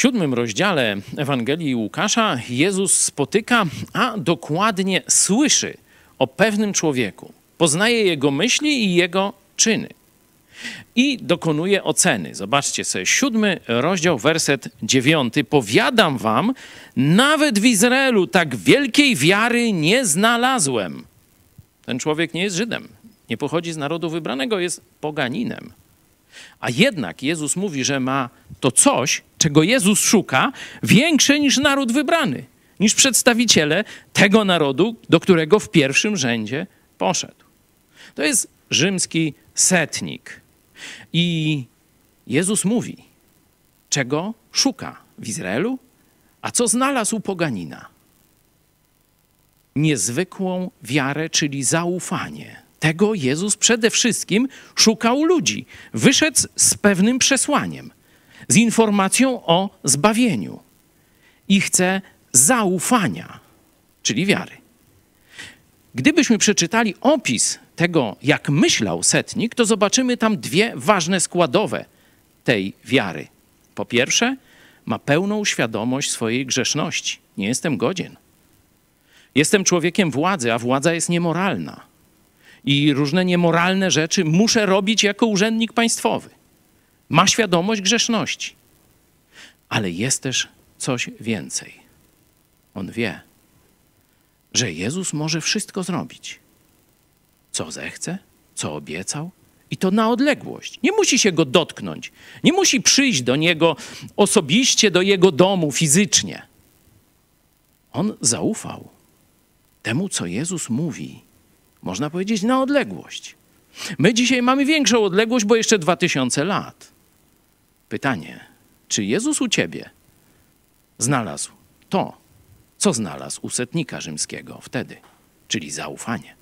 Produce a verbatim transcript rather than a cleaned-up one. W siódmym rozdziale Ewangelii Łukasza Jezus spotyka, a dokładnie słyszy o pewnym człowieku. Poznaje jego myśli i jego czyny. I dokonuje oceny. Zobaczcie sobie, siódmy rozdział, werset dziewiąty. Powiadam wam, nawet w Izraelu tak wielkiej wiary nie znalazłem. Ten człowiek nie jest Żydem, nie pochodzi z narodu wybranego, jest poganinem. A jednak Jezus mówi, że ma to coś, czego Jezus szuka, większe niż naród wybrany, niż przedstawiciele tego narodu, do którego w pierwszym rzędzie poszedł. To jest rzymski setnik. I Jezus mówi, czego szuka w Izraelu, a co znalazł poganina? Niezwykłą wiarę, czyli zaufanie. Tego Jezus przede wszystkim szukał ludzi. Wyszedł z pewnym przesłaniem, z informacją o zbawieniu i chce zaufania, czyli wiary. Gdybyśmy przeczytali opis tego, jak myślał setnik, to zobaczymy tam dwie ważne składowe tej wiary. Po pierwsze, ma pełną świadomość swojej grzeszności. Nie jestem godzien. Jestem człowiekiem władzy, a władza jest niemoralna. I różne niemoralne rzeczy muszę robić jako urzędnik państwowy. Ma świadomość grzeszności. Ale jest też coś więcej. On wie, że Jezus może wszystko zrobić. Co zechce, co obiecał i to na odległość. Nie musi się go dotknąć. Nie musi przyjść do niego osobiście, do jego domu fizycznie. On zaufał temu, co Jezus mówi. Można powiedzieć na odległość. My dzisiaj mamy większą odległość, bo jeszcze dwa tysiące lat. Pytanie, czy Jezus u ciebie znalazł to, co znalazł u setnika rzymskiego wtedy, czyli zaufanie?